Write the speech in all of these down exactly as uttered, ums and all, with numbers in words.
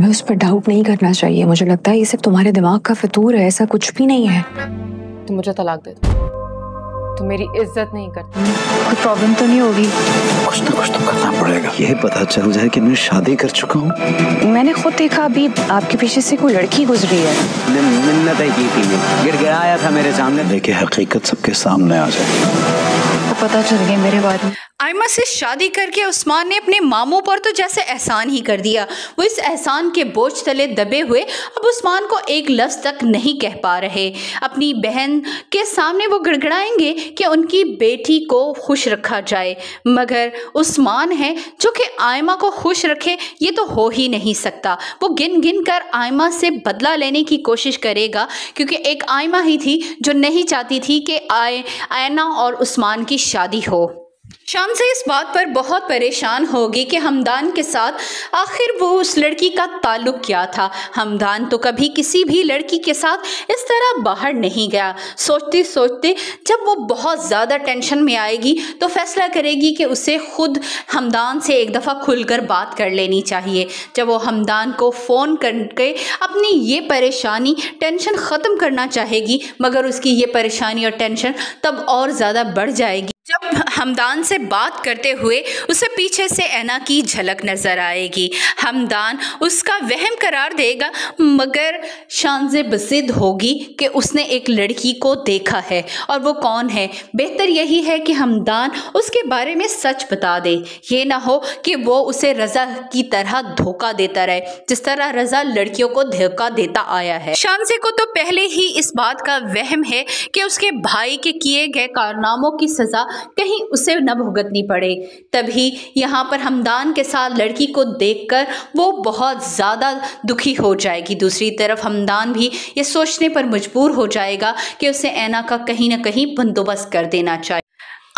तुम्हें उस पर डाउट नहीं करना चाहिए। मुझे लगता है ये सिर्फ तुम्हारे दिमाग का फितूर है, ऐसा कुछ भी नहीं है। तुम मुझे तलाक दे दो, तुम मेरी इज्जत नहीं करती। कोई प्रॉब्लम तो नहीं होगी? कुछ ना कुछ तो करना पड़ेगा। ये पता चल जाए कि मैं शादी कर चुका हूँ। मैंने खुद देखा, अभी आपके पीछे से कोई लड़की गुजरी है। मिन्नत की थी, गिड़गिड़ाया था मेरे सामने, लेकिन हकीकत सबके सामने आ जाए। पता चल गया मेरे बारे में। आयमा से शादी करके उस्मान ने अपने मामों पर तो जैसे एहसान ही कर दिया। वो इस एहसान के बोझ तले दबे हुए अब उस्मान को एक लफ्ज़ तक नहीं कह पा रहे। अपनी बहन के सामने वो गिड़गिड़ाएंगे कि उनकी बेटी को खुश रखा जाए, मगर उस्मान है जो कि आयमा को खुश रखे ये तो हो ही नहीं सकता। वो गिन गिन कर आयमा से बदला लेने की कोशिश करेगा, क्योंकि एक आयमा ही थी जो नहीं चाहती थी कि आय आयना और उस्मान की शादी हो। शाम से इस बात पर बहुत परेशान होगी कि हमदान के साथ आखिर वो उस लड़की का ताल्लुक क्या था। हमदान तो कभी किसी भी लड़की के साथ इस तरह बाहर नहीं गया। सोचते सोचते जब वो बहुत ज़्यादा टेंशन में आएगी तो फैसला करेगी कि उसे खुद हमदान से एक दफ़ा खुलकर बात कर लेनी चाहिए। जब वो हमदान को फ़ोन करके अपनी ये परेशानी टेंशन ख़त्म करना चाहेगी, मगर उसकी ये परेशानी और टेंशन तब और ज़्यादा बढ़ जाएगी। जब हमदान से बात करते हुए उसे पीछे से ऐना की झलक नज़र आएगी, हमदान उसका वहम करार देगा, मगर शानज़-ए-बज़िद होगी कि उसने एक लड़की को देखा है और वो कौन है। बेहतर यही है कि हमदान उसके बारे में सच बता दे, ये ना हो कि वो उसे रज़ा की तरह धोखा देता रहे, जिस तरह रज़ा लड़कियों को धोखा देता आया है। शानज़े को तो पहले ही इस बात का वहम है कि उसके भाई के किए गए कारनामों की सज़ा कहीं उसे न भुगतनी पड़े। तभी यहाँ पर हमदान के साथ लड़की को देखकर वो बहुत ज़्यादा दुखी हो जाएगी। दूसरी तरफ हमदान भी ये सोचने पर मजबूर हो जाएगा कि उसे ऐना का कहीं न कहीं बंदोबस्त कर देना चाहिए।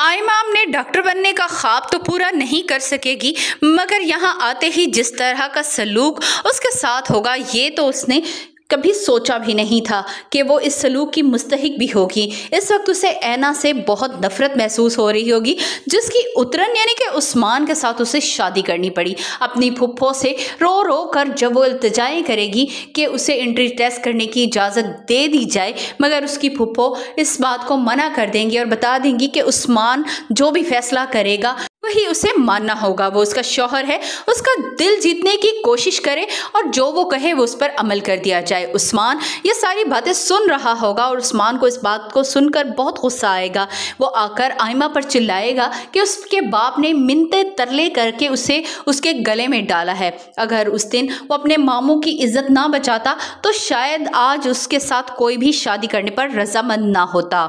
आयमा ने डॉक्टर बनने का ख्वाब तो पूरा नहीं कर सकेगी, मगर यहाँ आते ही जिस तरह का सलूक उसके साथ होगा ये तो उसने कभी सोचा भी नहीं था कि वो इस सलूक की मुस्तहिक भी होगी। इस वक्त उसे ऐना से बहुत नफरत महसूस हो रही होगी, जिसकी उतरन यानी कि उस्मान के साथ उसे शादी करनी पड़ी। अपनी फुप्फो से रो रो कर जब वो इल्तिजाएं करेगी कि उसे इंट्री टेस्ट करने की इजाज़त दे दी जाए, मगर उसकी फुप्फो इस बात को मना कर देंगी और बता देंगी कि उस्मान जो भी फैसला करेगा वही उसे मानना होगा। वो उसका शौहर है, उसका दिल जीतने की कोशिश करे और जो वो कहे वो उस पर अमल कर दिया जाए। उस्मान ये सारी बातें सुन रहा होगा और उस्मान को इस बात को सुनकर बहुत गुस्सा आएगा। वो आकर आयमा पर चिल्लाएगा कि उसके बाप ने मिनते तरले करके उसे उसके गले में डाला है। अगर उस दिन वो अपने मामों की इज्जत ना बचाता तो शायद आज उसके साथ कोई भी शादी करने पर रजामंद ना होता।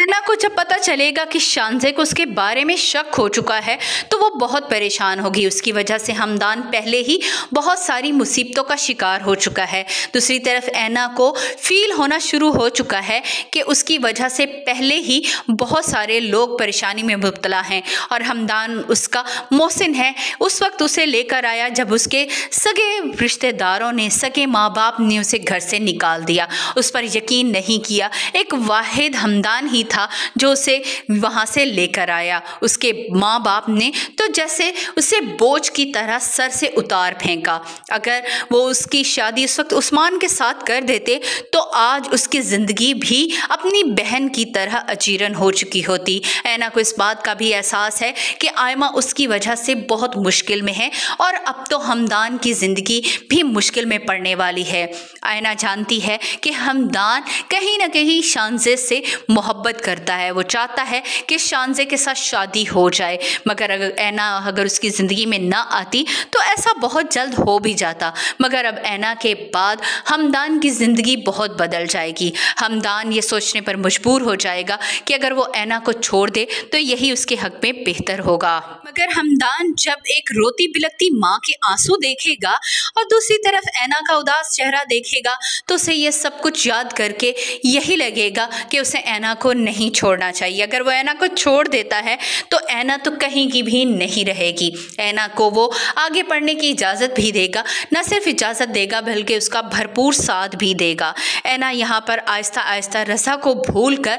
ऐना को जब पता चलेगा कि शानज़े को उसके बारे में शक हो चुका है तो वो बहुत परेशान होगी। उसकी वजह से हमदान पहले ही बहुत सारी मुसीबतों का शिकार हो चुका है। दूसरी तरफ ऐना को फील होना शुरू हो चुका है कि उसकी वजह से पहले ही बहुत सारे लोग परेशानी में मुब्तला हैं और हमदान उसका मोहसिन है। उस वक्त उसे लेकर आया जब उसके सगे रिश्तेदारों ने, सगे माँ बाप ने उसे घर से निकाल दिया। उस पर यकीन नहीं किया। एक वाहिद हमदान था जो उसे वहां से लेकर आया। उसके माँ बाप ने तो जैसे उसे बोझ की तरह सर से उतार फेंका। अगर वो उसकी शादी उस वक्त उस्मान के साथ कर देते तो आज उसकी ज़िंदगी भी अपनी बहन की तरह अजीरन हो चुकी होती। ऐना को इस बात का भी एहसास है कि आयमा उसकी वजह से बहुत मुश्किल में है और अब तो हमदान की ज़िंदगी भी मुश्किल में पड़ने वाली है। आयना जानती है कि हमदान कहीं ना कहीं शानज़े से मोहब्बत करता है। वो चाहता है कि शानज़े के साथ शादी हो जाए, मगर अगर ऐना अगर उसकी ज़िंदगी में ना आती तो ऐसा बहुत जल्द हो भी जाता। मगर अब ऐना के बाद हमदान की ज़िंदगी बहुत बदल जाएगी। हमदान ये सोचने पर मजबूर हो जाएगा कि अगर वो ऐना को छोड़ दे तो यही उसके हक में बेहतर होगा। मगर हमदान जब एक रोती बिलकती माँ के आंसू देखेगा और दूसरी तरफ ऐना का उदास चेहरा देखेगा तो उसे ये सब कुछ याद करके यही लगेगा कि उसे ऐना को नहीं छोड़ना चाहिए। अगर वो ऐना को छोड़ देता है तो ऐना तो कहीं की भी नहीं रहेगी। ऐना को वो आगे पढ़ने की इजाज़त भी देगा, न सिर्फ इजाज़त देगा बल्कि उसका भरपूर साथ भी देगा। ऐना यहाँ पर आहिस्ता आहिस्ता रज़ा को भूल कर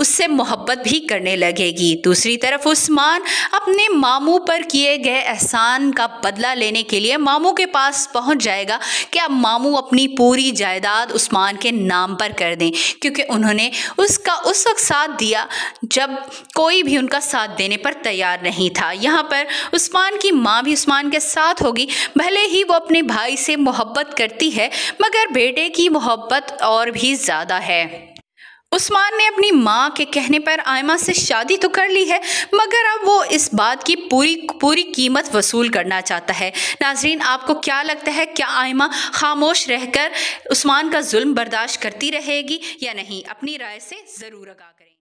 उससे मोहब्बत भी करने लगेगी। दूसरी तरफ उस्मान अपने मामू पर किए गए एहसान का बदला लेने के लिए मामू के पास पहुंच जाएगा कि अब मामू अपनी पूरी जायदाद उस्मान के नाम पर कर दें, क्योंकि उन्होंने उसका उस वक्त साथ दिया जब कोई भी उनका साथ देने पर तैयार नहीं था। यहाँ पर उस्मान की माँ भी उस्मान के साथ होगी। भले ही वो अपने भाई से मोहब्बत करती है मगर बेटे की मोहब्बत और भी ज़्यादा है। उस्मान ने अपनी माँ के कहने पर आयमा से शादी तो कर ली है मगर अब वो इस बात की पूरी पूरी कीमत वसूल करना चाहता है। नाजरीन, आपको क्या लगता है, क्या आयमा खामोश रहकर उस्मान का जुल्म बर्दाश्त करती रहेगी या नहीं? अपनी राय से ज़रूर आगाह करें।